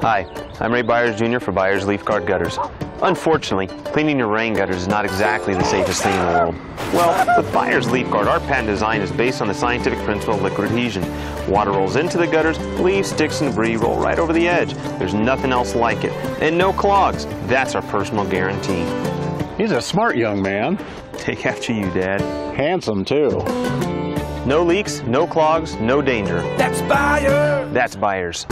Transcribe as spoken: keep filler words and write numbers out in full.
Hi, I'm Ray Byers Junior for Byers LeafGuard Gutters. Unfortunately, cleaning your rain gutters is not exactly the safest thing in the world. Well, with Byers LeafGuard, our patent design is based on the scientific principle of liquid adhesion. Water rolls into the gutters, leaves, sticks, and debris roll right over the edge. There's nothing else like it. And no clogs. That's our personal guarantee. He's a smart young man. Take after you, Dad. Handsome, too. No leaks, no clogs, no danger. That's Byers! That's Byers.